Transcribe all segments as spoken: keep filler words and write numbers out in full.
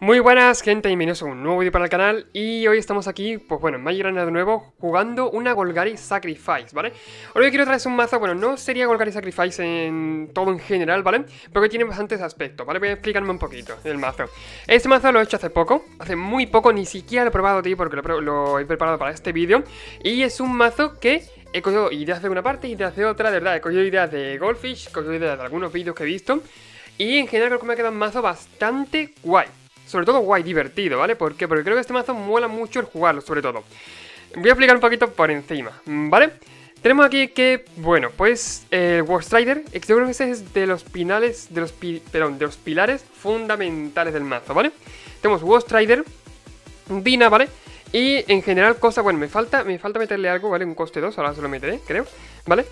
Muy buenas gente y bienvenidos a un nuevo vídeo para el canal. Y hoy estamos aquí, pues bueno, en Magic Arena de nuevo, jugando una Golgari Sacrifice, ¿vale? Hoy quiero traerles un mazo, bueno, no sería Golgari Sacrifice en todo en general, ¿vale? Porque tiene bastantes aspectos, ¿vale? Voy a explicarme un poquito el mazo. Este mazo lo he hecho hace poco, hace muy poco, ni siquiera lo he probado, tío, porque lo, lo he preparado para este vídeo. Y es un mazo que... he cogido ideas de una parte y ideas de otra, de verdad, he cogido ideas de Goldfish, he cogido ideas de algunos vídeos que he visto. Y en general creo que me ha quedado un mazo bastante guay. Sobre todo guay, divertido, ¿vale? ¿Por qué? Porque creo que este mazo mola mucho el jugarlo, sobre todo. Voy a explicar un poquito por encima, ¿vale? Tenemos aquí que, bueno, pues el eh, Woe Strider, yo creo que ese es de los pinales, de los, pi, perdón, de los pilares fundamentales del mazo, ¿vale? Tenemos Woe Strider, Dina, ¿vale? Y en general cosas, bueno, me falta, me falta meterle algo, ¿vale? Un coste dos, ahora se lo meteré, creo, ¿vale?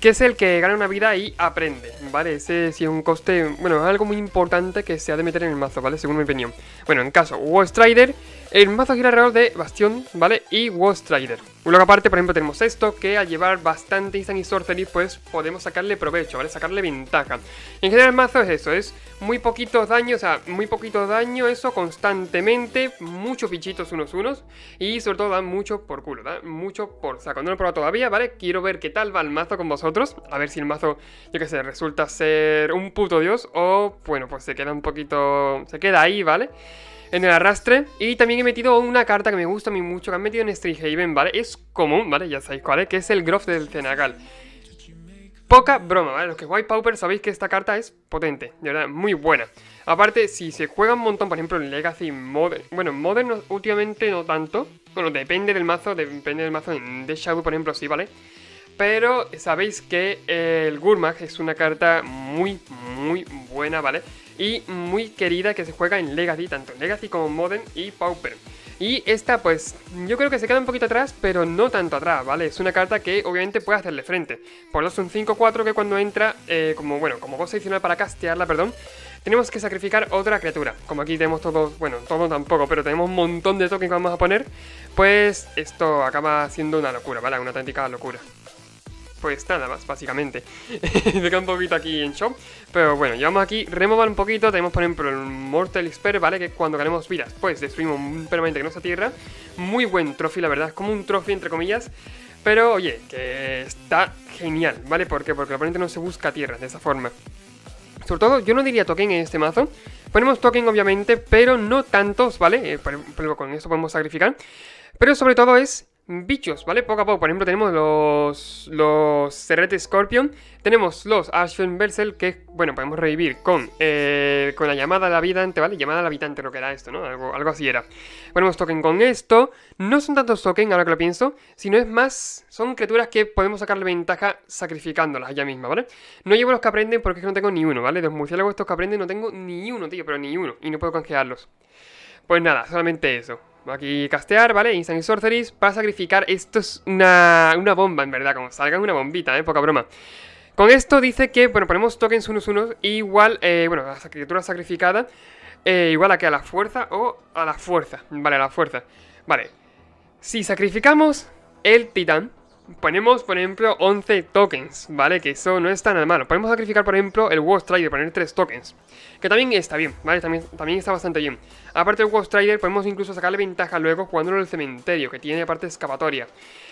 Que es el que gana una vida y aprende, ¿vale? Ese sí es un coste, bueno, es algo muy importante que se ha de meter en el mazo, ¿vale? Según mi opinión. Bueno, en caso, Woe Strider, el mazo gira alrededor de Bastión, ¿vale? Y Woe Strider. Luego aparte, por ejemplo, tenemos esto, que al llevar bastante instant y sorcery, pues podemos sacarle provecho, ¿vale? Sacarle ventaja. En general el mazo es eso, es muy poquitos daños, o sea, muy poquito daño, eso constantemente, muchos bichitos unos unos, y sobre todo dan mucho por culo, da mucho por saco. No lo he probado todavía, ¿vale? Quiero ver qué tal va el mazo con vosotros. A ver si el mazo, yo que sé, resulta ser un puto dios o, bueno, pues se queda un poquito... se queda ahí, ¿vale? En el arrastre. Y también he metido una carta que me gusta a mí mucho, que han metido en Strixhaven, ¿vale? Es común, ¿vale? Ya sabéis cuál es, que es el Groff del Cenagal. Poca broma, ¿vale? Los que jugáis Pauper sabéis que esta carta es potente, de verdad, muy buena. Aparte, si se juega un montón, por ejemplo, en Legacy, Modern... bueno, en Modern no, últimamente no tanto. Bueno, depende del mazo, depende del mazo. En Deja Vu, por ejemplo, sí, ¿vale? Pero sabéis que el Gurmag es una carta muy, muy buena, ¿vale? Y muy querida que se juega en Legacy, tanto en Legacy como en Modern y Pauper. Y esta, pues, yo creo que se queda un poquito atrás, pero no tanto atrás, ¿vale? Es una carta que, obviamente, puede hacerle frente. Por dos, un cinco cuatro que cuando entra, eh, como, bueno, como cosa adicional para castearla, perdón, tenemos que sacrificar otra criatura. Como aquí tenemos todos, bueno, todos tampoco, pero tenemos un montón de tokens que vamos a poner, pues esto acaba siendo una locura, ¿vale? Una auténtica locura. Pues nada más, básicamente. Me queda un poquito aquí en shock. Pero bueno, llevamos aquí, remover un poquito. Tenemos por ejemplo el Mortality Spear, ¿vale? Que cuando ganemos vidas, pues destruimos un permanente que no se tierra. Muy buen trophy, la verdad. Es como un trophy, entre comillas. Pero oye, que está genial, ¿vale? ¿Por qué? Porque el oponente no se busca tierra de esa forma. Sobre todo, yo no diría token en este mazo. Ponemos token, obviamente, pero no tantos, ¿vale? Eh, por ejemplo, con esto podemos sacrificar. Pero sobre todo es... bichos, ¿vale? Poco a poco, por ejemplo, tenemos los los Serrated Scorpion, tenemos los Archfiend's Vessel, que, bueno, podemos revivir con eh, con la llamada al habitante, ¿vale? Llamada al habitante, lo que era esto, ¿no? Algo, algo así era. Ponemos token con esto, no son tantos tokens, ahora que lo pienso, sino es más, son criaturas que podemos sacarle ventaja sacrificándolas ella misma, ¿vale? No llevo los que aprenden porque es que no tengo ni uno, ¿vale? Los murciélagos estos que aprenden no tengo ni uno, tío, pero ni uno, y no puedo canjearlos. Pues nada, solamente eso. Aquí castear, ¿vale? Instant y sorceries para sacrificar. Esto es una, una bomba, en verdad. Como salga una bombita, ¿eh? Poca broma. Con esto dice que, bueno, ponemos tokens unos unos igual, eh, bueno, a la criatura sacrificada, eh, igual a que a la fuerza o a la fuerza. Vale, a la fuerza. Vale. Si sacrificamos el titán, ponemos, por ejemplo, once tokens, ¿vale? Que eso no está nada malo. Podemos sacrificar, por ejemplo, el Woe Strider, poner tres tokens. Que también está bien, ¿vale? También, también está bastante bien. Aparte del Woe Strider, podemos incluso sacarle ventaja luego jugándolo en el cementerio, que tiene aparte escapatoria.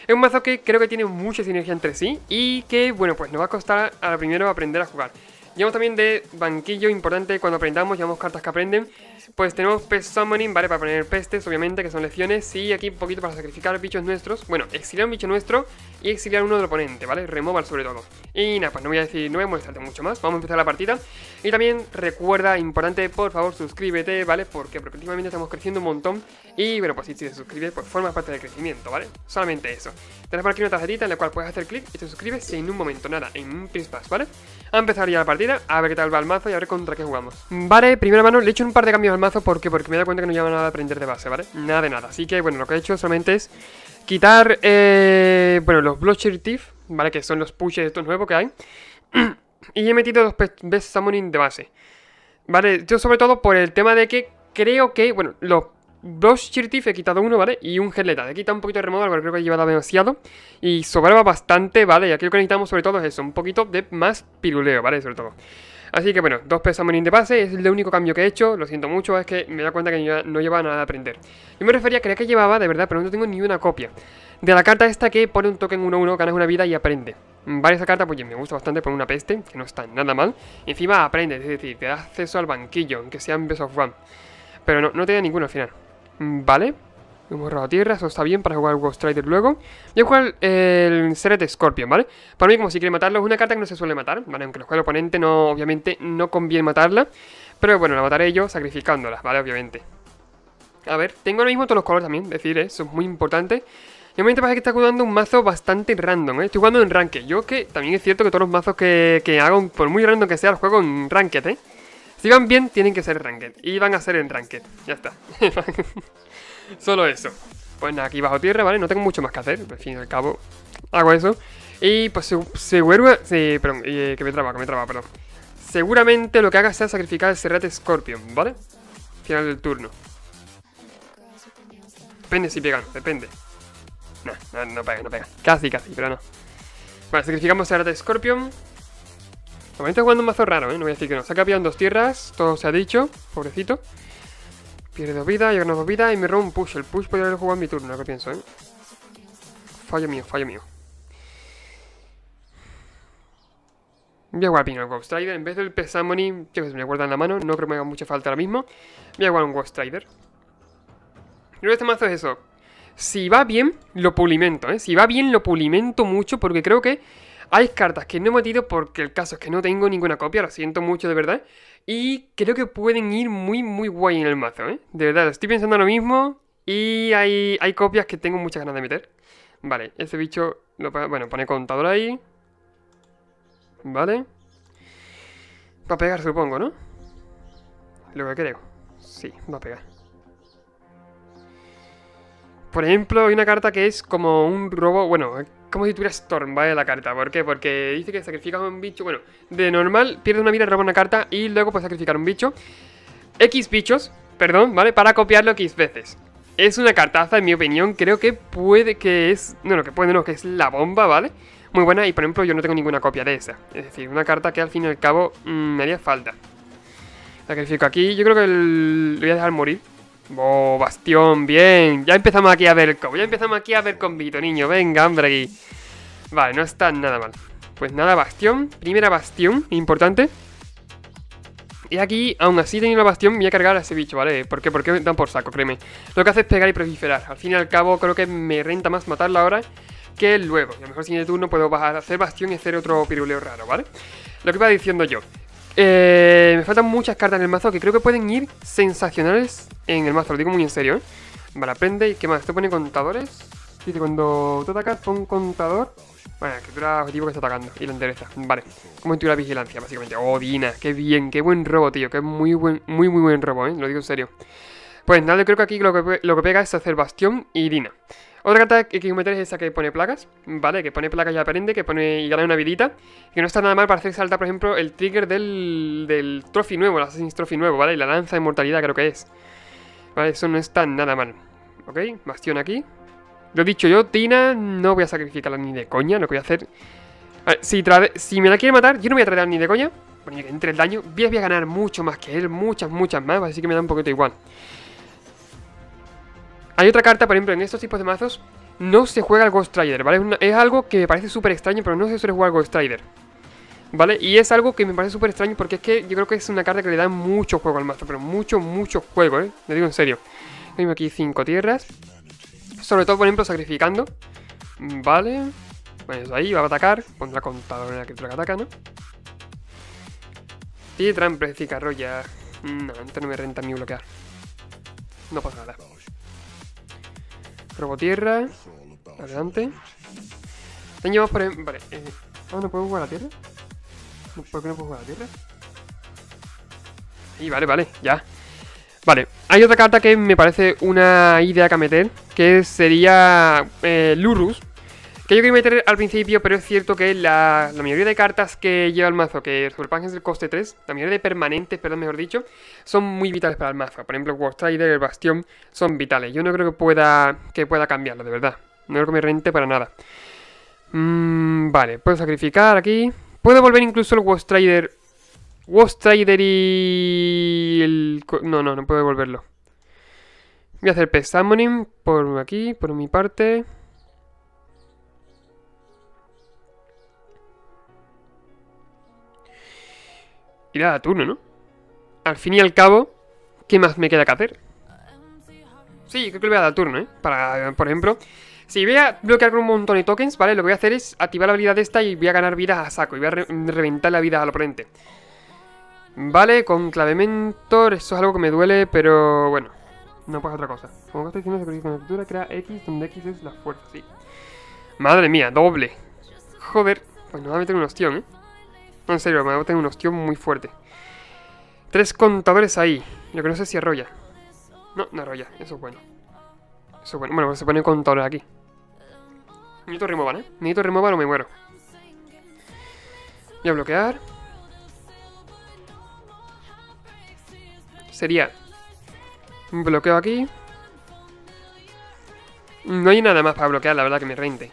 Es un mazo que creo que tiene mucha sinergia entre sí y que, bueno, pues nos va a costar a lo primero aprender a jugar. Llevamos también de banquillo, importante, cuando aprendamos, llevamos cartas que aprenden. Pues tenemos Pest Summoning, ¿vale? Para poner pestes, obviamente, que son lecciones. Y aquí un poquito para sacrificar bichos nuestros. Bueno, exiliar un bicho nuestro y exiliar uno del oponente, ¿vale? Removal sobre todo. Y nada, pues no voy a decir, no voy a molestarte mucho más. Vamos a empezar la partida. Y también recuerda, importante, por favor, suscríbete, ¿vale? Porque próximamente estamos creciendo un montón. Y bueno, pues si te suscribes, pues formas parte del crecimiento, ¿vale? Solamente eso. Tenés por aquí una tarjetita en la cual puedes hacer clic y te suscribes en un momento, nada, en un pispas, ¿vale? A empezar ya la partida. A ver qué tal va el mazo y a ver contra qué jugamos. Vale, primera mano, le he hecho un par de cambios al mazo. ¿Por qué? Porque me he dado cuenta que no lleva nada de aprender de base, ¿vale? Nada de nada, así que bueno, lo que he hecho solamente es quitar, eh, bueno, los Bloodchief's Thirst, ¿vale? Que son los pushes estos nuevos que hay. Y he metido dos Pest Summoning de base, ¿vale? Yo sobre todo por el tema de que creo que, bueno, los Ghost Rider he quitado uno, ¿vale? Y un Headleta. He quitado un poquito de removal porque creo que he llevado demasiado. Y sobraba bastante, ¿vale? Y aquí lo que necesitamos sobre todo es eso, un poquito de más piruleo, ¿vale? Sobre todo. Así que bueno, dos Pest Summoning de base, es el único cambio que he hecho, lo siento mucho, es que me da cuenta que ya no llevaba nada de aprender. Yo me refería, creía que llevaba, de verdad, pero no tengo ni una copia, de la carta esta que pone un token uno uno, ganas una vida y aprende. Vale, esa carta pues me gusta bastante por una peste, que no está nada mal. Encima aprende, es decir, te da acceso al banquillo, aunque sea en Best of One. Pero no, no te da ninguno al final. Vale, hemos robado tierra, eso está bien para jugar Ghost Rider luego. Voy a jugar el Serrated Scorpion, ¿vale? Para mí, como si quiere matarlo, es una carta que no se suele matar, ¿vale? Aunque lo juegue el oponente, no, obviamente no conviene matarla. Pero bueno, la mataré yo sacrificándola, ¿vale? Obviamente. A ver, tengo ahora mismo todos los colores también, es decir, ¿eh? Eso es muy importante. De momento parece que está jugando un mazo bastante random, ¿eh? Estoy jugando en Ranked. Yo que también es cierto que todos los mazos que, que hago, por muy random que sea, los juego en Ranked, ¿eh? Si van bien, tienen que ser Ranked. Y van a ser en Ranked. Ya está. Solo eso. Pues nada, aquí bajo tierra, ¿vale? No tengo mucho más que hacer. Al fin y al cabo, hago eso. Y pues se vuelve... Sí, perdón. Eh, que me traba, que me traba, perdón. Seguramente lo que haga sea sacrificar el Serrated Scorpion, ¿vale? Final del turno. Depende si pegan, depende. No, no, no pega, no pega. Casi, casi, pero no. Vale, sacrificamos a la de Scorpion. De momento jugando un mazo raro, ¿eh? No voy a decir que no. Se ha cambiado en dos tierras, todo se ha dicho, pobrecito. Pierde dos vidas, yo gano dos vidas y me robo un push. El push podría haber jugado en mi turno, lo que pienso, ¿eh? Fallo mío, fallo mío. Voy a jugar ping al Ghost Rider. En vez del Pest Summoning, yo que sé, me guardan la mano. No creo que me haga mucha falta ahora mismo. Voy a jugar un Ghost Rider. Creo que este mazo es eso. Si va bien, lo pulimento, ¿eh? Si va bien, lo pulimento mucho porque creo que hay cartas que no he metido porque el caso es que no tengo ninguna copia, lo siento mucho de verdad. Y creo que pueden ir muy, muy guay en el mazo, ¿eh? De verdad, estoy pensando lo mismo y hay, hay copias que tengo muchas ganas de meter. Vale, ese bicho, lo, bueno, pone contador ahí. Vale. Va a pegar, supongo, ¿no? Lo que creo. Sí, va a pegar. Por ejemplo, hay una carta que es como un robo, bueno, como si tuviera Storm, ¿vale? La carta, ¿por qué? Porque dice que sacrificas a un bicho, bueno, de normal pierdes una vida, roba una carta y luego puedes sacrificar un bicho. X bichos, perdón, ¿vale? Para copiarlo X veces. Es una cartaza, en mi opinión, creo que puede que es, no, no, que puede no, que es la bomba, ¿vale? Muy buena y, por ejemplo, yo no tengo ninguna copia de esa. Es decir, una carta que al fin y al cabo mmm, me haría falta. Sacrifico aquí, yo creo que el... lo voy a dejar morir. Oh, Bastión, bien. Ya empezamos aquí a ver con... Ya empezamos aquí a ver con Vito, niño. Venga, hombre, aquí. Vale, no está nada mal. Pues nada, Bastión. Primera Bastión, importante. Y aquí, aún así teniendo la Bastión, me voy a cargar a ese bicho, ¿vale? ¿Por qué? Porque me dan por saco, créeme. Lo que hace es pegar y proliferar. Al fin y al cabo, creo que me renta más matarla ahora que luego. Y a lo mejor el siguiente turno puedo bajar, hacer Bastión y hacer otro piruleo raro, ¿vale? Lo que iba diciendo yo. Eh, me faltan muchas cartas en el mazo que creo que pueden ir sensacionales en el mazo, lo digo muy en serio, ¿eh? Vale, aprende y qué más, te pone contadores. Dice cuando te atacas, pon contador. Bueno, criatura objetivo que está atacando y la endereza, vale. Como en tu la vigilancia, básicamente. Oh, Dina, qué bien, qué buen robo, tío. Qué muy buen, muy muy buen robo, eh, lo digo en serio. Pues nada, yo creo que aquí lo que, lo que pega es hacer Bastión y Dina. Otra carta que quiero meter es esa que pone plagas, ¿vale? Que pone plagas y aprende, que pone y gana una vidita. Que no está nada mal para hacer saltar, por ejemplo, el trigger del, del trophy nuevo, el Assassin's Trophy nuevo, ¿vale? Y la lanza de mortalidad creo que es. Vale, eso no está nada mal. ¿Ok? Bastión aquí. Lo dicho yo, Tina, no voy a sacrificarla ni de coña, lo que voy a hacer... A ver, si, si me la quiere matar, yo no voy a tratar ni de coña. Bueno, que entre el daño, voy a ganar mucho más que él, muchas, muchas más, así que me da un poquito igual. Hay otra carta, por ejemplo, en estos tipos de mazos no se juega el Ghost Rider, ¿vale? Es, una, es algo que me parece súper extraño, pero no se suele jugar Ghost Rider, ¿vale? Y es algo que me parece súper extraño porque es que yo creo que es una carta que le da mucho juego al mazo, pero mucho, mucho juego, ¿eh? Lo digo en serio. Tengo aquí cinco tierras, sobre todo, por ejemplo, sacrificando, ¿vale? Bueno, eso ahí va a atacar, pondrá contador en la criatura que ataca, ¿no? Y trampa, cicarroya. No, antes no me renta ni bloquear. No pasa nada. Robo tierra. Adelante. Te llevamos por ejemplo. Vale. Eh, oh, ¿no puedo jugar a la tierra? ¿Por qué no puedo jugar a la tierra? Y vale, vale, ya. Vale. Hay otra carta que me parece una idea que meter. Que sería eh, Lurrus. Que yo quería meter al principio, pero es cierto que la, la mayoría de cartas que lleva el mazo, que sobrepasan el coste tres, la mayoría de permanentes, perdón, mejor dicho, son muy vitales para el mazo. Por ejemplo, Ghost Rider, el Bastión, son vitales. Yo no creo que pueda que pueda cambiarlo, de verdad. No creo que me rente para nada. Mm, vale, puedo sacrificar aquí. Puedo volver incluso el Ghost Rider Woe Strider y... El... No, no, no puedo devolverlo. Voy a hacer Pest Summoning por aquí, por mi parte. Y nada, turno, ¿no? Al fin y al cabo, ¿qué más me queda que hacer? Sí, creo que le voy a dar turno, ¿eh? Para, por ejemplo... Si voy a bloquear con un montón de tokens, ¿vale? Lo que voy a hacer es activar la habilidad esta y voy a ganar vida a saco. Y voy a re reventar la vida al oponente. Vale, Conclave Mentor. Eso es algo que me duele, pero bueno. No pasa otra cosa. Como que estoy diciendo, se conecta con la captura, crea X, donde X es la fuerza, sí. Madre mía, doble. Joder, pues nos va a meter un ostión, ¿eh? No, en serio, me va a meter un ostión muy fuerte. Tres contadores ahí. Lo que no sé si arrolla. No, no arrolla, eso es bueno. Eso es bueno, bueno, se pone contador aquí. Necesito remover, ¿eh? Necesito remover o me muero. Voy a bloquear. Sería un bloqueo aquí. No hay nada más para bloquear, la verdad que me rente.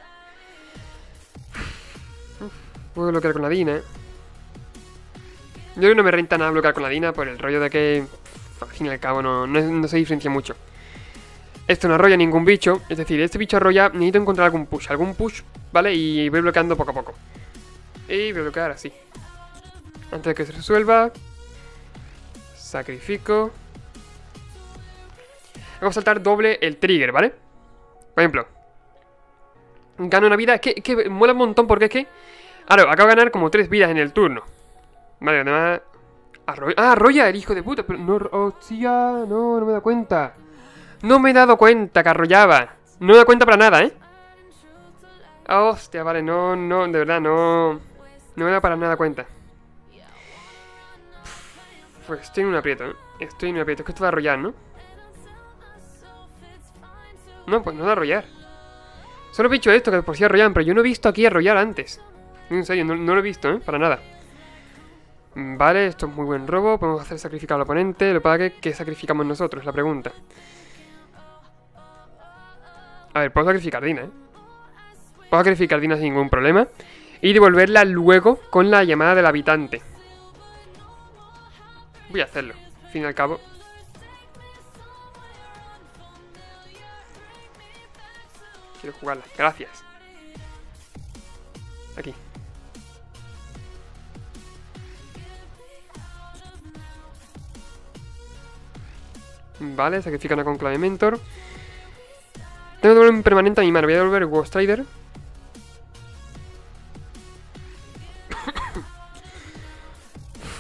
Puedo bloquear con la Dina. Yo creo que no me renta nada bloquear con la Dina por el rollo de que al fin y al cabo no, no, no se diferencia mucho. Esto no arrolla ningún bicho, es decir, este bicho arrolla, necesito encontrar algún push, algún push, ¿vale? Y voy bloqueando poco a poco. Y voy a bloquear así. Antes de que se resuelva. Sacrifico. Voy a saltar doble el trigger, ¿vale? Por ejemplo. Gano una vida, es que, es que mola un montón porque es que... Ahora, acabo de ganar como tres vidas en el turno. Vale, además... Arrolla, ah, arrolla el hijo de puta, pero no... Hostia, no, no me he dado cuenta. No me he dado cuenta que arrollaba. No me he dado cuenta para nada, ¿eh? Hostia, vale, no, no, de verdad, no... No me he dado para nada cuenta. Pues estoy en un aprieto, ¿eh? Estoy en un aprieto, es que esto va a arrollar, ¿no? No, pues no va a arrollar. Solo he dicho esto, que por si sí arrollaban, pero yo no he visto aquí arrollar antes. En serio, no, no lo he visto, ¿eh? Para nada. Vale, esto es muy buen robo. Podemos hacer sacrificar al oponente. Lo que pasa es que, ¿qué sacrificamos nosotros? La pregunta. A ver, puedo sacrificar Dina, ¿eh? Puedo sacrificar Dina sin ningún problema. Y devolverla luego con la llamada del habitante. Voy a hacerlo, al fin y al cabo. Quiero jugarla, gracias. Aquí. Vale, sacrifican a Conclave Mentor. Tengo que devolver un permanente a mi mano. Voy a devolver Woe Strider.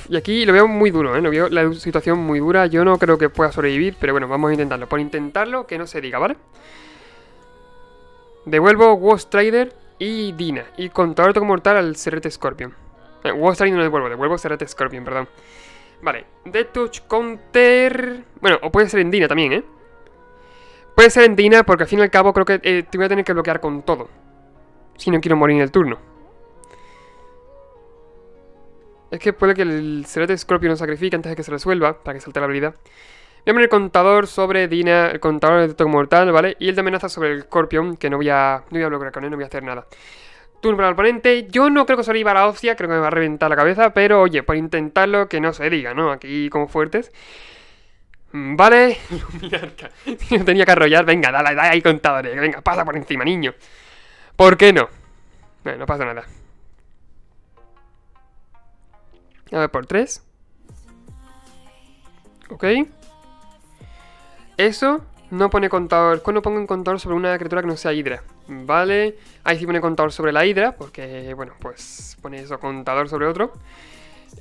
Y aquí lo veo muy duro, ¿eh? Lo veo la situación muy dura. Yo no creo que pueda sobrevivir, pero bueno, vamos a intentarlo. Por intentarlo, que no se diga, ¿vale? Devuelvo Woe Strider y Dina. Y contador toco mortal al Serrated Scorpion. Eh, Woe Strider no devuelvo, devuelvo Serrated Scorpion, perdón. Vale, Death Touch Counter... Bueno, o puede ser en Dina también, ¿eh? Puede ser en Dina porque al fin y al cabo creo que eh, te voy a tener que bloquear con todo. Si no quiero morir en el turno. Es que puede que el Serrated Scorpion lo sacrifique antes de que se resuelva, para que salte la habilidad. Voy a poner el contador sobre Dina, el contador de toque mortal, ¿vale? Y el de amenaza sobre el Scorpion, que no voy a, no voy a bloquear con él, no voy a hacer nada. Turno para el oponente. Yo no creo que sobreviva a la hostia, creo que me va a reventar la cabeza, pero oye, por intentarlo que no se diga, ¿no? Aquí como fuertes. Vale, Luminarca. Si no tenía que arrollar, venga, dale, dale ahí contadores. Venga, pasa por encima, niño. ¿Por qué no? Bueno, no pasa nada. A ver, por tres. Ok. Eso no pone contador. ¿Cuándo pongo un contador sobre una criatura que no sea hidra? Vale. Ahí sí pone contador sobre la hidra, porque, bueno, pues pone eso, contador sobre otro.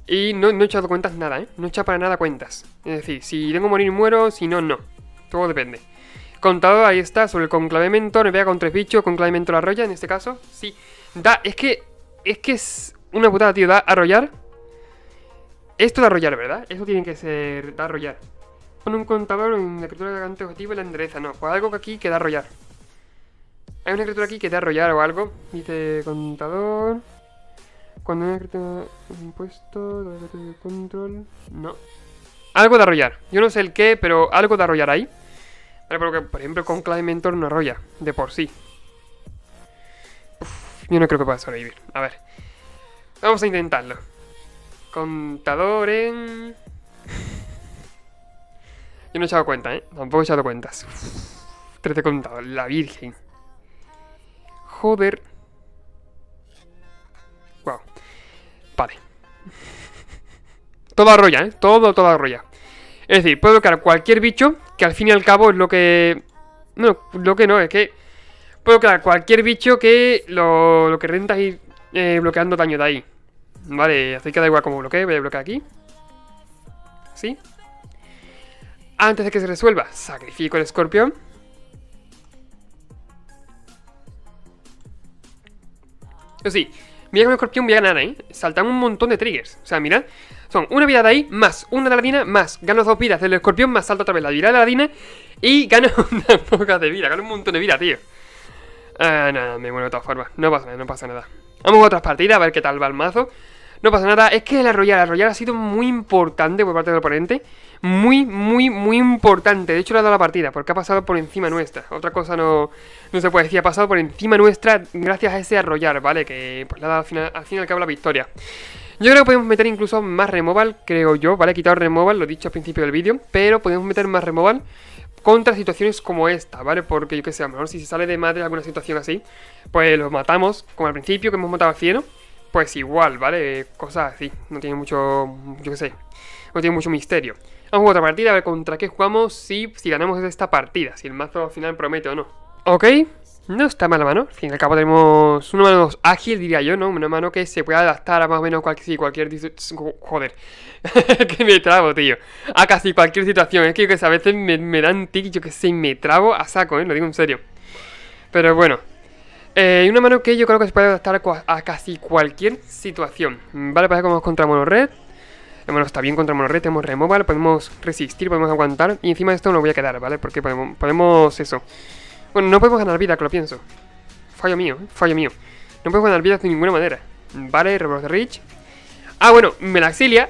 Y no, no he echado cuentas nada, ¿eh? No he echado para nada cuentas. Es decir, si tengo que morir, muero. Si no, no. Todo depende. Contador, ahí está. Sobre el Conclave Mentor. Me pega con tres bichos. Conclave Mentor arrolla, en este caso. Sí. Da, es que... Es que es una putada, tío. Da arrollar. Esto de arrollar, ¿verdad? Eso tiene que ser... Da arrollar. Pon un contador en la criatura gigante objetivo y la endereza. No, pues algo que aquí que da arrollar. Hay una criatura aquí que da arrollar o algo. Dice contador... Cuando una criatura impuesto, la criatura de control. No. Algo de arrollar. Yo no sé el qué, pero algo de arrollar ahí. Vale, porque por ejemplo con Conclave Mentor no arrolla. De por sí. Uf, yo no creo que pueda sobrevivir. A ver. Vamos a intentarlo. Contador en... Yo no he echado cuenta, ¿eh? Tampoco he echado cuentas. trece contador, la virgen. Joder. Wow. Vale. Todo arrolla, ¿eh? Todo, todo arrolla. Es decir, puedo bloquear cualquier bicho, que al fin y al cabo es lo que... No, lo que no, es que... Puedo bloquear cualquier bicho que lo, lo que renta es ir eh, bloqueando daño de ahí. Vale, así que da igual como bloquee, voy a bloquear aquí. ¿Sí? Antes de que se resuelva, sacrifico el escorpión. Eso sí, mira con el escorpión voy a ganar, ¿eh? Saltan un montón de triggers. O sea, mirad, son una vida de ahí, más una de la Dina, más gano dos vidas del escorpión, más salto otra vez la vida de la Dina. Y gano unas pocas de vida, gano un montón de vida, tío. Ah, nada, me muero de todas formas. No pasa nada, no pasa nada. Vamos a otras partidas, a ver qué tal va el mazo. No pasa nada, es que el arrollar, el arrollar ha sido muy importante por parte del oponente. Muy, muy, muy importante. De hecho, le ha dado la partida, porque ha pasado por encima nuestra. Otra cosa no, no se puede decir, ha pasado por encima nuestra gracias a ese arrollar, ¿vale? Que pues le ha dado al final, al fin y al cabo la victoria. Yo creo que podemos meter incluso más removal, creo yo, ¿vale? He quitado removal, lo he dicho al principio del vídeo, pero podemos meter más removal contra situaciones como esta, ¿vale? Porque yo que sé, a lo mejor si se sale de madre alguna situación así, pues los matamos, como al principio que hemos matado a Cieno, pues igual, ¿vale? Cosas así, no tiene mucho, yo que sé, no tiene mucho misterio. Vamos a otra partida, a ver contra qué jugamos, si, si ganamos esta partida, si el mazo al final promete o no. Ok, no está mal la mano, al fin y al cabo tenemos una mano ágil, diría yo, ¿no? Una mano que se puede adaptar a más o menos cualquier, sí, cualquier... Joder, que me trabo, tío, a casi cualquier situación. Es que, yo que sé, a veces me, me dan tic, yo que sé, y me trabo a saco, ¿eh? Lo digo en serio. Pero bueno, eh, una mano que yo creo que se puede adaptar a, a casi cualquier situación. Vale, parece que vamos contra Monorred. Bueno, está bien contra Monorred, tenemos removal, podemos resistir, podemos aguantar. Y encima de esto no voy a quedar, ¿vale? Porque podemos, podemos eso... Bueno, no podemos ganar vida, que lo pienso. Fallo mío, fallo mío. No podemos ganar vida de ninguna manera. Vale, Robber of the Rich. Ah, bueno, me la auxilia.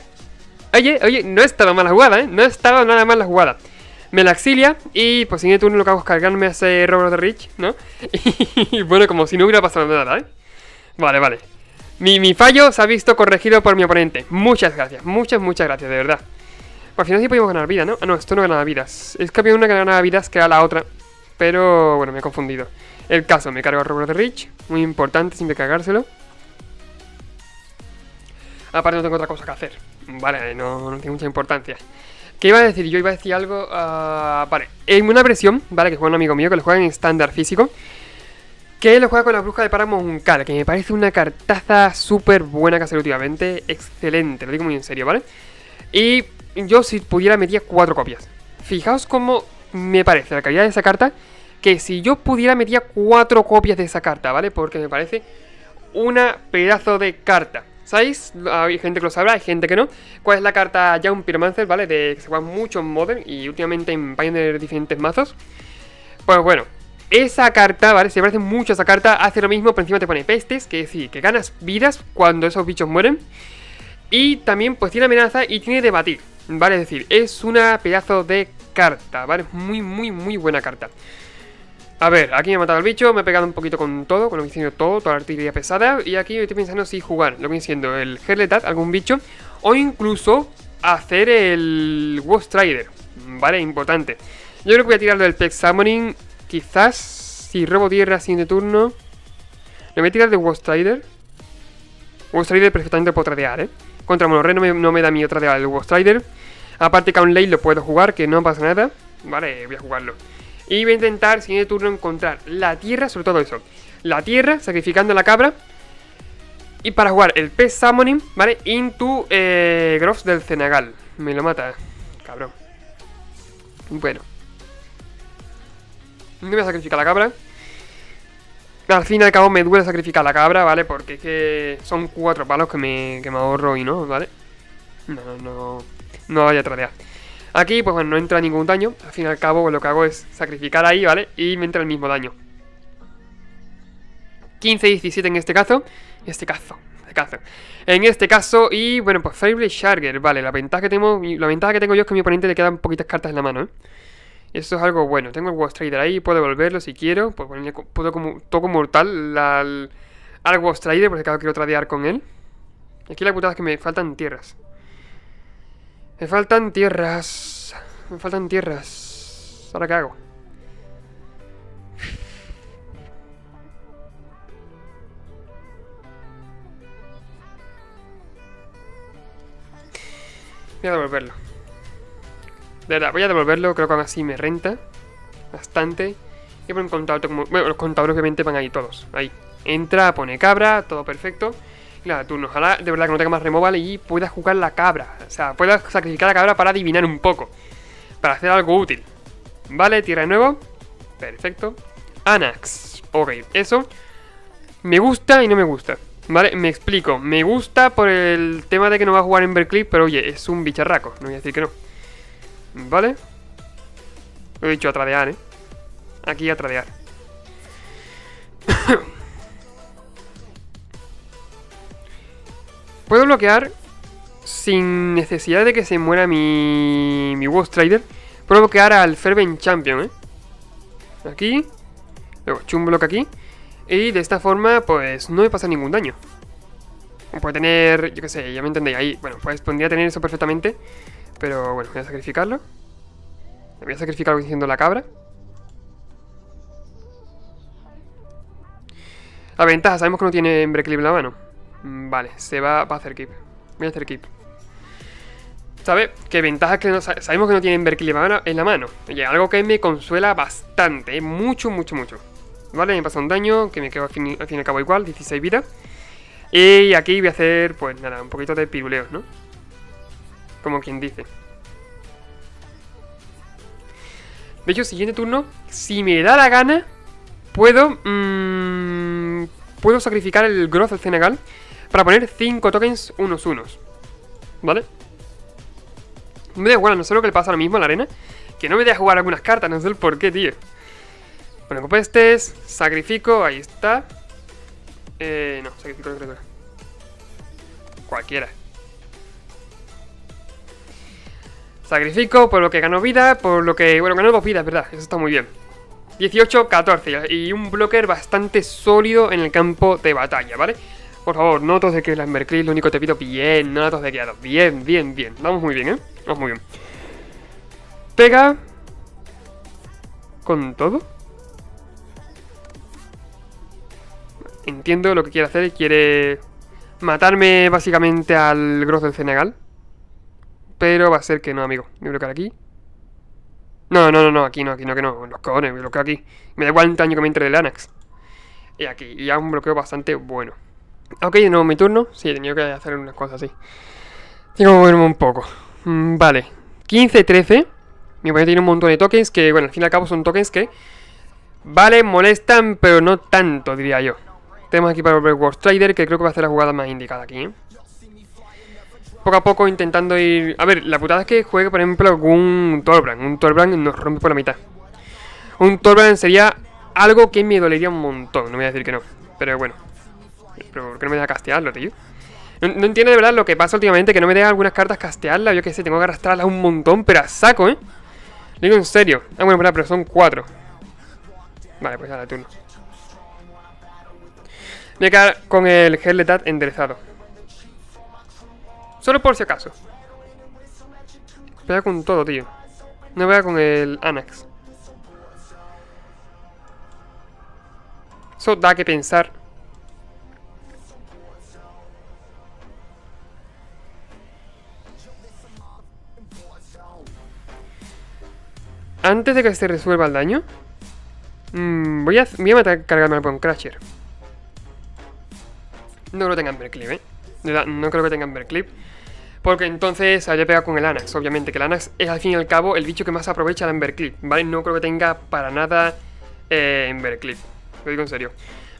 Oye, oye, no estaba mala jugada, ¿eh? No estaba nada mal la jugada. Me la auxilia y pues en el turno lo que hago es cargarme a ese Robber of the Rich, ¿no? Y bueno, como si no hubiera pasado nada, ¿eh? Vale, vale. Mi, mi fallo se ha visto corregido por mi oponente. Muchas gracias, muchas, muchas gracias, de verdad. Por fin sí podíamos ganar vida, ¿no? Ah, no, esto no ganaba vidas. Es que había una que ganaba vidas que era la otra. Pero bueno, me he confundido. El caso, me cargo a Robber of the Rich. Muy importante, siempre cargárselo. Aparte no tengo otra cosa que hacer. Vale, no, no tiene mucha importancia. ¿Qué iba a decir? Yo iba a decir algo... Uh, vale, en una versión, vale, que juega un amigo mío, que lo juega en estándar físico, que lo juega con la bruja de páramo Uncal, que me parece una cartaza súper buena que hacer últimamente. Excelente, lo digo muy en serio, ¿vale? Y yo si pudiera metía cuatro copias. Fijaos cómo... Me parece la calidad de esa carta, que si yo pudiera metía cuatro copias de esa carta, ¿vale? Porque me parece una pedazo de carta. ¿Sabéis? Hay gente que lo sabrá, hay gente que no. ¿Cuál es la carta ya un Pyromancer, ¿vale? De que se juega mucho en Modern y últimamente en Pioneer diferentes mazos. Pues bueno, esa carta, ¿vale? Se parece mucho a esa carta, hace lo mismo, por encima te pone pestes, que es decir, que ganas vidas cuando esos bichos mueren. Y también pues tiene amenaza y tiene debatir, ¿vale? Es decir, es una pedazo de carta, ¿vale? Muy, muy, muy buena carta. A ver, aquí me ha matado el bicho, me he pegado un poquito con todo, con lo que estoy diciendo todo, toda la artillería pesada. Y aquí estoy pensando si jugar, lo que estoy diciendo, el Herletat, algún bicho, o incluso hacer el Woe Strider, ¿vale? Importante. Yo creo que voy a tirar del Pest Summoning, quizás, si robo tierra, siguiente turno. Le voy a tirar de Woe Strider. Woe Strider perfectamente lo puedo tradear, ¿eh? Contra Monorred no me, no me da miedo tradear el Woe Strider. Aparte Conclave lo puedo jugar, que no pasa nada. Vale, voy a jugarlo. Y voy a intentar, siguiente turno, encontrar la tierra, sobre todo eso. La tierra, sacrificando a la cabra. Y para jugar el Pest Summoning, ¿vale? Into eh, Groff del Cenagal. Me lo mata, cabrón. Bueno. No voy a sacrificar a la cabra. Al fin y al cabo me duele sacrificar a la cabra, ¿vale? Porque es que son cuatro palos que me, que me ahorro y no, ¿vale? No, no, no. No vaya a tradear. Aquí, pues bueno, no entra ningún daño. Al fin y al cabo, lo que hago es sacrificar ahí, ¿vale? Y me entra el mismo daño. quince diecisiete en este caso. Este caso. Este caso. En este caso, y bueno, pues Fairblade Sharger. Vale, la ventaja que tengo, la ventaja que tengo yo es que a mi oponente le quedan poquitas cartas en la mano, ¿eh? Eso es algo bueno. Tengo el Woe Strider ahí, puedo devolverlo si quiero. Puedo ponerle puedo como toco mortal al, al Woe Strider, porque claro, quiero tradear con él. Aquí la putada es que me faltan tierras. Me faltan tierras. Me faltan tierras. ¿Ahora qué hago? Voy a devolverlo. De verdad, voy a devolverlo. Creo que aún así me renta bastante. Y por un contador como... Bueno, los contadores obviamente van ahí todos. Ahí. Entra, pone cabra, todo perfecto. Y nada, turno. Ojalá de verdad que no tenga más removal y puedas jugar la cabra. O sea, puedas sacrificar la cabra para adivinar un poco. Para hacer algo útil. Vale, tierra de nuevo. Perfecto. Anax. Ok, eso. Me gusta y no me gusta. Vale, me explico. Me gusta por el tema de que no va a jugar Ember Clip, pero oye, es un bicharraco. No voy a decir que no. Vale. Lo he dicho a tradear, eh. Aquí a tradear. Puedo bloquear sin necesidad de que se muera mi, mi Woe Strider. Puedo bloquear al Fervent Champion, eh. Aquí. Luego echo un bloque aquí. Y de esta forma, pues, no me pasa ningún daño. Puede tener, yo qué sé, ya me entendéis, ahí, bueno, pues podría tener eso perfectamente. Pero bueno, voy a sacrificarlo. Voy a sacrificarlo diciendo la cabra. La ventaja, sabemos que no tiene Ember Clip en la mano. Vale, se va, va a hacer keep. Voy a hacer keep. ¿Sabes? Que ventaja es que no, sabemos que no tiene Ember Clip en la mano. Oye, algo que me consuela bastante, eh, mucho, mucho, mucho. Vale, me pasa un daño, que me quedo al fin, al fin y al cabo igual, dieciséis vidas. Y aquí voy a hacer, pues nada, un poquito de piruleos, ¿no? Como quien dice. De hecho, siguiente turno, si me da la gana, puedo... Mmm, puedo sacrificar el Groff del Cenagal para poner cinco tokens unos unos. ¿Vale? Me da igual, no sé lo que le pasa ahora mismo a la arena. Que no me deja jugar algunas cartas, no sé el por qué, tío. Bueno, pestes, sacrifico, ahí está. Eh, no, sacrifico la criatura. Cualquiera. Sacrifico, por lo que ganó vida, por lo que... Bueno, ganó dos vidas, ¿verdad? Eso está muy bien. dieciocho, catorce. Y un blocker bastante sólido en el campo de batalla, ¿vale? Por favor, no tos de que las Merclis, lo único que te pido, bien, no tos de queados. Bien, bien, bien. Vamos muy bien, ¿eh? Vamos muy bien. Pega. Con todo. Entiendo lo que quiere hacer. Quiere matarme básicamente al Groff del Cenagal. Pero va a ser que no, amigo. Voy a bloquear aquí. No, no, no, no, aquí no, aquí no, que no. Los cojones, voy a bloquear aquí. Me da igual el daño que me entre del Anax. Y aquí, y hago un bloqueo bastante bueno. Ok, de nuevo mi turno. Sí, he tenido que hacer unas cosas así. Tengo que moverme un poco. Vale. quince, trece. Mi oponente tiene un montón de tokens que, bueno, al fin y al cabo son tokens que... Vale, molestan, pero no tanto, diría yo. Tenemos aquí para volver Woe Strider, que creo que va a ser la jugada más indicada aquí, ¿eh? Poco a poco intentando ir... A ver, la putada es que juegue, por ejemplo, algún Torbran. Un Torbran nos rompe por la mitad. Un Torbran sería algo que me dolería un montón. No voy a decir que no, pero bueno. Pero ¿por qué no me deja castearlo, tío? No, no entiendo de verdad lo que pasa últimamente, que no me deja algunas cartas castearlas. Yo qué sé, tengo que arrastrarlas un montón, pero a saco, ¿eh? Lo digo en serio. Ah, bueno, pero son cuatro. Vale, pues ahora turno. Voy a quedar con el Herletat enderezado. Solo por si acaso. Pega con todo, tío. No pega con el Anax. Eso da que pensar. Antes de que se resuelva el daño, mmm, voy, a, voy a matar cargarme al Bonecrasher. No creo que tenga Ember Clip, eh. De verdad, no creo que tenga Ember Clip. Porque entonces habría pegado con el Anax, obviamente. Que el Anax es al fin y al cabo el bicho que más aprovecha el Ember Clip, ¿vale? No creo que tenga para nada eh, Ember Clip. Lo digo en serio.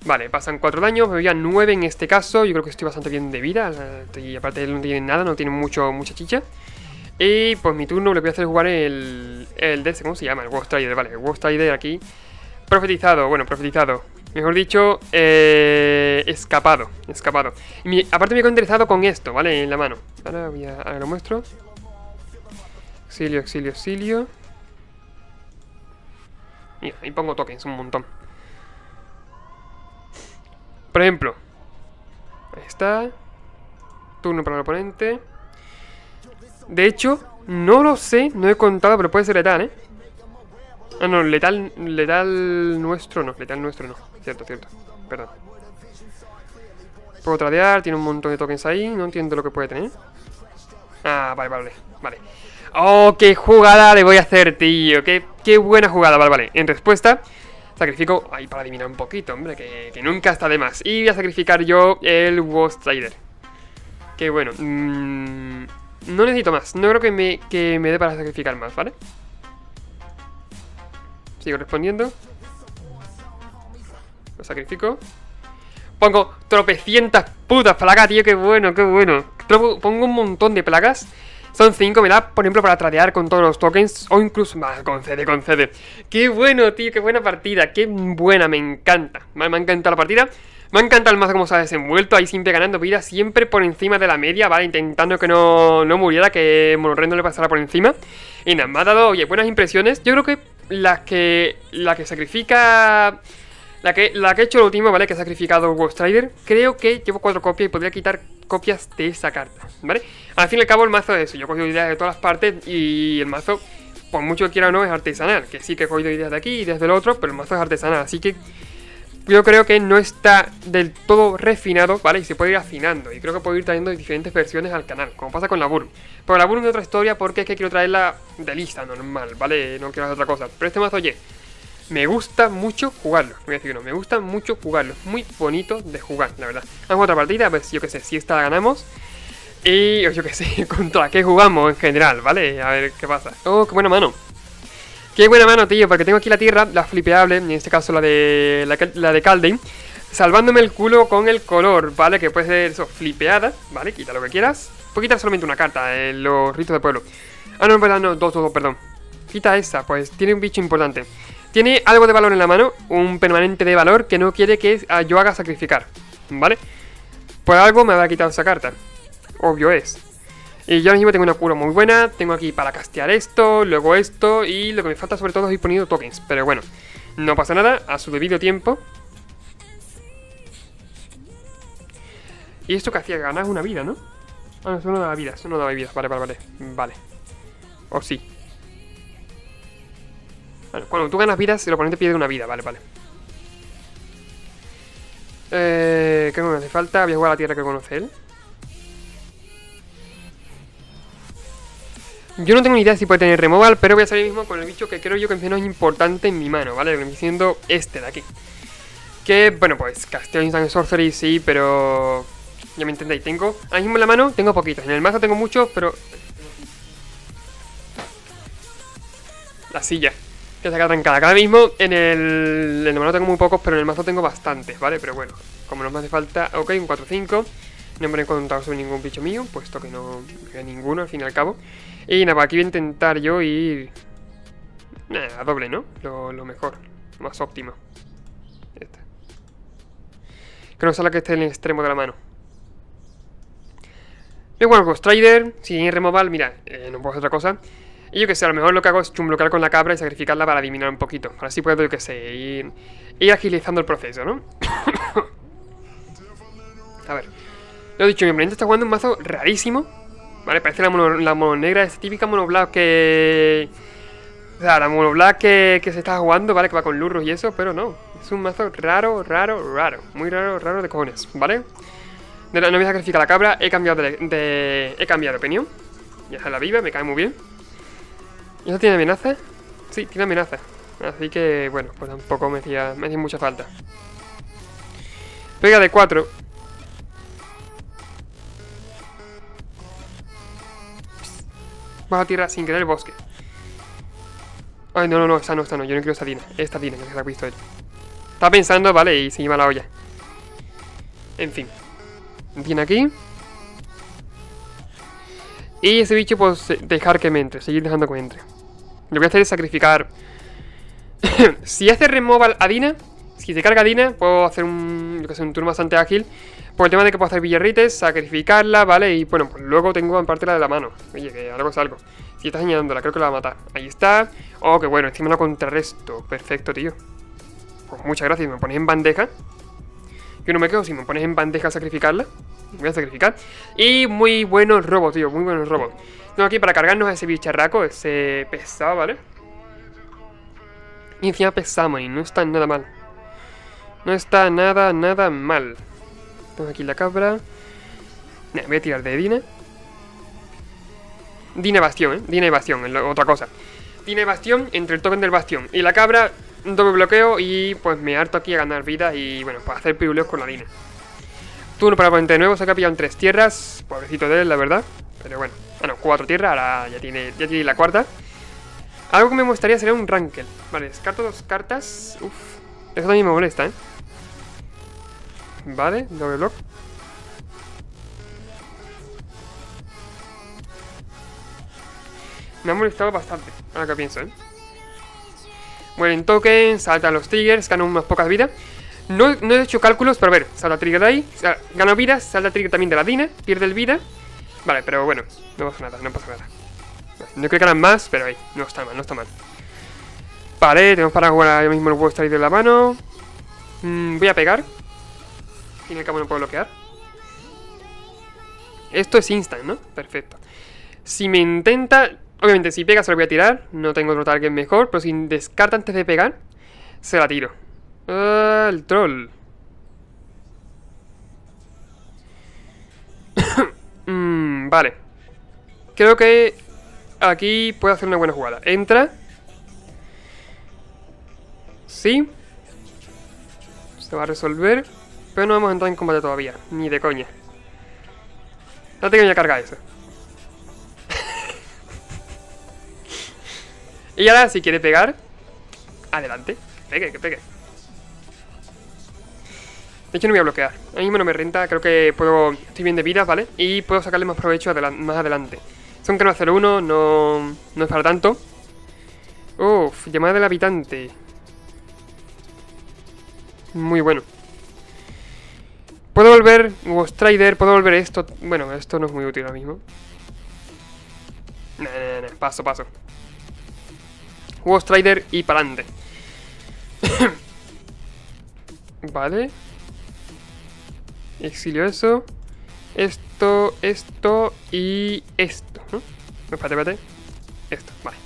Vale, pasan cuatro daños. Me voy a nueve en este caso. Yo creo que estoy bastante bien de vida. Y aparte él no tiene nada, no tiene mucho, mucha chicha. Y pues mi turno lo que voy a hacer es jugar el... el de, ¿cómo se llama? El Woe Strider, vale. El Woe Strider aquí. Profetizado, bueno, profetizado. Mejor dicho, eh, escapado, escapado. Y mi, aparte me he enderezado con esto, ¿vale? En la mano. Ahora voy a... Ahora lo muestro. Exilio, exilio, exilio. Mira, ahí pongo tokens, un montón. Por ejemplo. Ahí está. turno para el oponente. De hecho, no lo sé, no he contado, pero puede ser letal, ¿eh? Ah, no, letal, letal nuestro no, letal nuestro no. Cierto, cierto, perdón. Puedo tradear, tiene un montón de tokens ahí, no entiendo lo que puede tener. Ah, vale, vale, vale. Oh, qué jugada le voy a hacer, tío. Qué, qué buena jugada, vale, vale. En respuesta, sacrifico... Ay, para adivinar un poquito, hombre, que, que nunca está de más. Y voy a sacrificar yo el Woe Strider. Qué bueno. Mmm, no necesito más. No creo que me, que me dé para sacrificar más, ¿vale? Sigo respondiendo. Lo sacrifico. Pongo tropecientas putas plagas, tío, qué bueno, qué bueno. Pongo un montón de plagas. Son cinco, me da, por ejemplo, para tradear con todos los tokens. O incluso, más, concede, concede. Qué bueno, tío, qué buena partida. Qué buena, me encanta. Me ha encantado la partida. Me ha encantado el mazo como se ha desenvuelto. Ahí siempre ganando vida, siempre por encima de la media, ¿vale? Intentando que no, no muriera, que Monorred no le pasara por encima. Y nada, me ha dado, oye, buenas impresiones. Yo creo que la que, la que sacrifica... La que, la que he hecho lo último, ¿vale? Que he sacrificado Woe Strider. Creo que llevo cuatro copias y podría quitar copias de esa carta, ¿vale? Al fin y al cabo el mazo es eso. Yo he cogido ideas de todas las partes y el mazo, por mucho que quiera o no, es artesanal. Que sí que he cogido ideas de aquí y ideas del otro, pero el mazo es artesanal. Así que yo creo que no está del todo refinado, ¿vale? Y se puede ir afinando. Y creo que puedo ir trayendo diferentes versiones al canal, como pasa con la Burm. Pero la Burm es otra historia porque es que quiero traerla de lista normal, ¿vale? No quiero hacer otra cosa. Pero este mazo, oye... Me gusta mucho jugarlo, voy a decir no, me gusta mucho jugarlo, muy bonito de jugar, la verdad. Vamos a otra partida, pues yo que sé, si esta la ganamos. Y yo que sé, contra qué jugamos en general, ¿vale? A ver qué pasa. Oh, qué buena mano. Qué buena mano, tío, porque tengo aquí la tierra, la flipeable, en este caso la de la, la de Caldein. Salvándome el culo con el color, ¿vale? Que puede ser eso, flipeada, ¿vale? Quita lo que quieras. Puedo quitar solamente una carta, eh, los ritos del pueblo. Ah, no, perdón, no, dos, dos, dos, perdón. Quita esa, pues tiene un bicho importante. Tiene algo de valor en la mano, un permanente de valor que no quiere que yo haga sacrificar, ¿vale? Por algo me habrá quitado esa carta, obvio es. Y yo ahora mismo tengo una cura muy buena, tengo aquí para castear esto, luego esto, y lo que me falta sobre todo es ir poniendo tokens. Pero bueno, no pasa nada, a su debido tiempo. Y esto que hacía, ganar una vida, ¿no? Ah, no, eso no daba vida, eso no daba vida, vale, vale, vale, vale. O sí. Bueno, cuando tú ganas vidas, el oponente pierde una vida, vale, vale. Eh, ¿Qué me hace falta? Voy a jugar a la tierra que conoce él. Yo no tengo ni idea si puede tener removal, pero voy a salir mismo con el bicho que creo yo que es menos importante en mi mano, ¿vale? Lo estoy diciendo este de aquí. Que, bueno, pues, casteo Instant Sorcery, sí, pero... Ya me entendéis, tengo... Ahí mismo en la mano tengo poquitos, en el mazo tengo muchos, pero... La silla. Que saca trancada. Ahora mismo en el, en el mazo tengo muy pocos, pero en el mazo tengo bastantes, ¿vale? Pero bueno, como no me hace falta... Ok, un cuatro cinco. No me he encontrado sobre ningún bicho mío, puesto que no veo ninguno al fin y al cabo. Y nada, aquí voy a intentar yo ir... Nada, a doble, ¿no? Lo, lo mejor, lo más óptimo. Ya está. Que no salga que esté en el extremo de la mano. Me voy a Ghost Rider. Si tiene removal, mira, eh, no puedo hacer otra cosa. Y yo que sé, a lo mejor lo que hago es chumblocar con la cabra y sacrificarla para adivinar un poquito. Ahora sí puedo, yo que sé, ir, ir agilizando el proceso, ¿no? A ver. Lo dicho, mi oponente está jugando un mazo rarísimo. Vale, parece la mono, la mono negra, esta típica mono black que... O sea, la mono black que, que se está jugando, ¿vale? Que va con Lurrus y eso, pero no. Es un mazo raro, raro, raro. Muy raro, raro de cojones, ¿vale? De la, no voy a sacrificar a la cabra, he cambiado de, de... He cambiado de opinión. Ya está la viva, me cae muy bien. ¿Eso tiene amenaza? Sí, tiene amenaza. Así que, bueno, pues tampoco me hacía, me hacía mucha falta. Pega de cuatro. Bajo tierra sin querer el bosque. Ay, no, no, no, esa no, esa no. Yo no quiero esta Dina. Esta Dina, que se la ha visto él. Está pensando, vale, y se lleva la olla. En fin. Dina aquí. Y ese bicho, pues, dejar que me entre. Seguir dejando que me entre. Lo que voy a hacer es sacrificar... Si hace removal a Dina, si se carga a Dina, puedo hacer un... Yo que sé, un turno bastante ágil. Por el tema de que puedo hacer Village Rites, sacrificarla, ¿vale? Y, bueno, pues luego tengo en parte la de la mano. Oye, que algo es algo. Si estás añadiéndola, creo que la va a matar. Ahí está. Oh, que bueno, encima lo contrarresto. Perfecto, tío. Pues muchas gracias. Me pones en bandeja. Yo no me quedo. Si me pones en bandeja a sacrificarla, voy a sacrificar. Y muy buenos robos, tío, muy buenos robos. Tengo aquí para cargarnos a ese bicharraco, ese pesado, ¿vale? Y encima Pest Summoning, no está nada mal. No está nada, nada mal. Tengo aquí la cabra. Nah, voy a tirar de Dina. Dina Bastión, ¿eh? Dina y Bastión, es otra cosa. Dina y Bastión, entre el token del Bastión y la cabra, un doble bloqueo y pues me harto aquí a ganar vidas y bueno, para hacer piruleos con la Dina. Turno para ponente de nuevo, se ha pillado en tres tierras, pobrecito de él, la verdad. Pero bueno, ah no, cuatro tierras, ahora ya tiene, ya tiene la cuarta. Algo que me gustaría sería un Rankle. Vale, descarto dos cartas. Uff, eso también me molesta, ¿eh? Vale, doble block. Me ha molestado bastante, ahora que pienso, ¿eh? Mueren tokens, saltan los triggers, ganan unas pocas vidas. No, no he hecho cálculos, pero a ver, salta trigger de ahí, sal, gano vidas, salta trigger también de la Dina, pierde el vida. Vale, pero bueno, no pasa nada, no pasa nada. No creo que ganan más, pero ahí, no está mal, no está mal. Vale, tenemos para jugar ahora mismo el Woe Strider de la mano. Mm, voy a pegar. Al fin y al cabo no puedo bloquear. Esto es instant, ¿no? Perfecto. Si me intenta... Obviamente, si pega se lo voy a tirar. No tengo otro target mejor. Pero si descarta antes de pegar, se la tiro. Uh, el troll. mm, vale. Creo que aquí puedo hacer una buena jugada. Entra. Sí. Se va a resolver. Pero no hemos entrado en combate todavía. Ni de coña. Date que me voy a cargar eso. Y ahora, si quiere pegar, adelante, pegue, que pegue. De hecho, no voy a bloquear. A mí no me renta, creo que puedo... Estoy bien de vidas, ¿vale? Y puedo sacarle más provecho adelan más adelante. Son que no hacer uno, no es para tanto. Uff, llamada del habitante. Muy bueno. Puedo volver Woe Strider, puedo volver esto... Bueno, esto no es muy útil ahora mismo. Nah, nah, nah, paso, paso. Woe Strider y para adelante. Vale. Exilio eso. Esto, esto y esto, ¿no? Espérate, espérate. Esto, vale.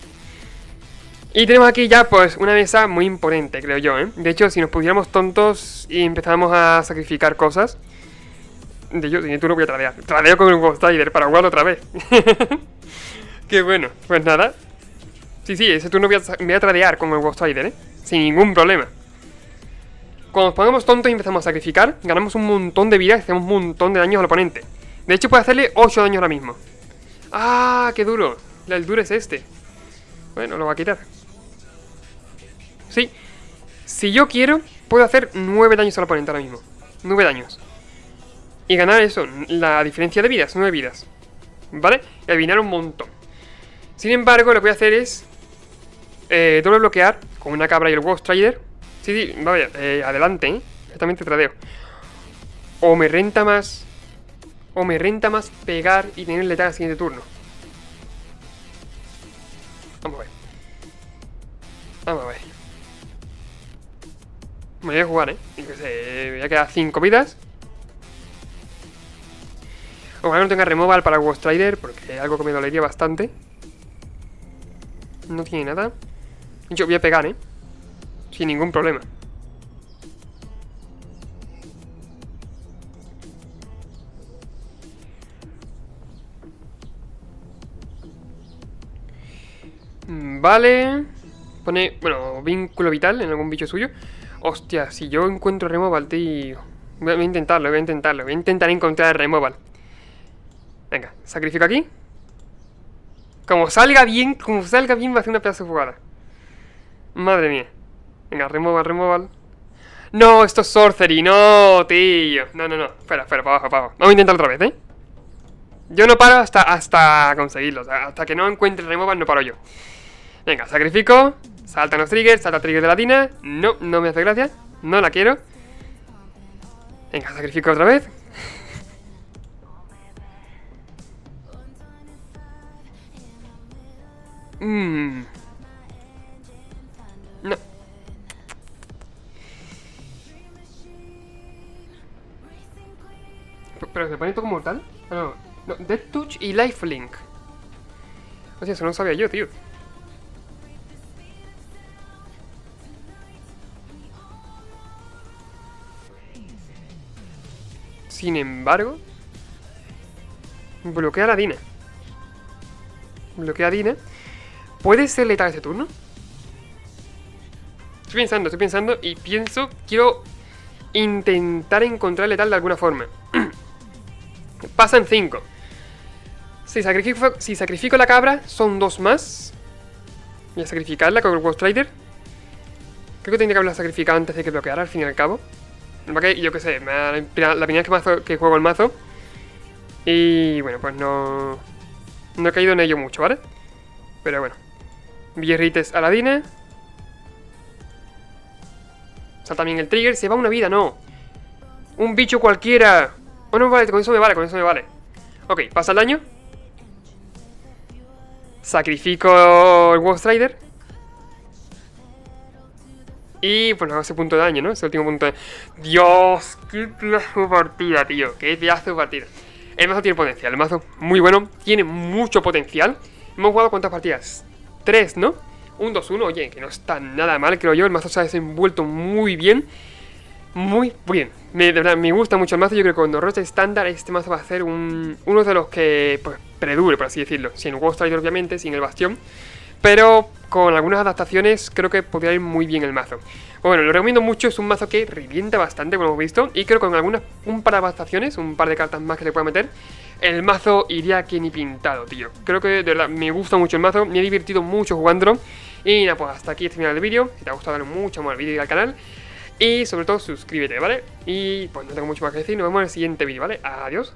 Y tenemos aquí ya, pues, una mesa muy imponente, creo yo, ¿eh? De hecho, si nos pusiéramos tontos y empezáramos a sacrificar cosas... De hecho, tú no voy a tradear. Tradeo con un Woe Strider para jugarlo otra vez. Qué bueno. Pues nada. Sí, sí, ese turno voy a, voy a tradear con el Woe Strider, ¿eh? Sin ningún problema. Cuando nos pongamos tontos y empezamos a sacrificar, ganamos un montón de vida y hacemos un montón de daños al oponente. De hecho, puede hacerle ocho daños ahora mismo. ¡Ah, qué duro! El duro es este. Bueno, lo va a quitar. Sí. Si yo quiero, puedo hacer nueve daños al oponente ahora mismo. nueve daños. Y ganar eso, la diferencia de vidas, nueve vidas. ¿Vale? Y adivinar un montón. Sin embargo, lo que voy a hacer es... Eh, doble bloquear con una cabra y el Woe Strider. Sí, sí, vaya, eh, adelante, ¿eh? Exactamente tradeo. O me renta más. O me renta más pegar y tener letal al siguiente turno. Vamos a ver. Vamos a ver. Me voy a jugar, ¿eh? Yo qué sé, me voy a quedar cinco vidas. Ojalá no tenga removal para el Woe Strider, porque es algo que me dolería bastante. No tiene nada. Yo voy a pegar, ¿eh? Sin ningún problema. Vale. Pone, bueno, vínculo vital en algún bicho suyo. Hostia, si yo encuentro removal, tío. Voy a intentarlo, voy a intentarlo. Voy a intentar encontrar removal. Venga, sacrifico aquí. Como salga bien, como salga bien va a ser una pedazo de jugada. Madre mía. Venga, removal, removal. No, esto es sorcery, no, tío. No, no, no, espera, espera, para abajo, para abajo. Vamos a intentar otra vez, ¿eh? Yo no paro hasta, hasta conseguirlo, o sea, hasta que no encuentre removal no paro yo. Venga, sacrifico. Saltan los triggers, salta el trigger de la Dina. No, no me hace gracia, no la quiero. Venga, sacrifico otra vez. Mmm. No. Pero se pone todo como tal. Ah, no, no. Death Touch y Lifelink. O sea, eso no sabía yo, tío. Sin embargo, bloquea a la Dina. Bloquea a Dina. ¿Puede ser letal este turno? Estoy pensando, estoy pensando y pienso, quiero intentar encontrar letal de alguna forma. Pasan cinco. Si sacrifico, si sacrifico la cabra, son dos más. Voy a sacrificarla con el Ghost Rider. Creo que tendría que haberla sacrificado antes de que bloqueara, al fin y al cabo. Porque, yo qué sé, la primera vez que, que juego el mazo. Y bueno, pues no, no he caído en ello mucho, ¿vale? Pero bueno. Village a la Dina. Salta bien el trigger. Se va una vida, no. Un bicho cualquiera. Oh, no, vale, con eso me vale, con eso me vale. Ok, pasa el daño. Sacrifico el Woe Strider. Y pues nos hace punto de daño, ¿no? Ese último punto de daño. Dios, qué pedazo de partida, tío. Qué pedazo de partida. El mazo tiene potencial. El mazo muy bueno. Tiene mucho potencial. Hemos jugado cuántas partidas. Tres, ¿no? Un dos uno, oye, que no está nada mal, creo yo. El mazo se ha desenvuelto muy bien. Muy bien. Me, de verdad, me gusta mucho el mazo. Yo creo que cuando rote estándar, este mazo va a ser un, uno de los que, pues, perdure, por así decirlo. Sin Woe Strider, obviamente, sin el Bastión. Pero con algunas adaptaciones creo que podría ir muy bien el mazo. Bueno, lo recomiendo mucho. Es un mazo que revienta bastante, como hemos visto. Y creo que con algunas, un par de adaptaciones, un par de cartas más que le pueda meter, el mazo iría aquí ni pintado, tío. Creo que de verdad me gusta mucho el mazo. Me he divertido mucho jugándolo. Y nada, pues hasta aquí este final del vídeo. Si te ha gustado, dale mucho amor al vídeo y al canal. Y sobre todo suscríbete, ¿vale? Y pues no tengo mucho más que decir. Nos vemos en el siguiente vídeo, ¿vale? Adiós.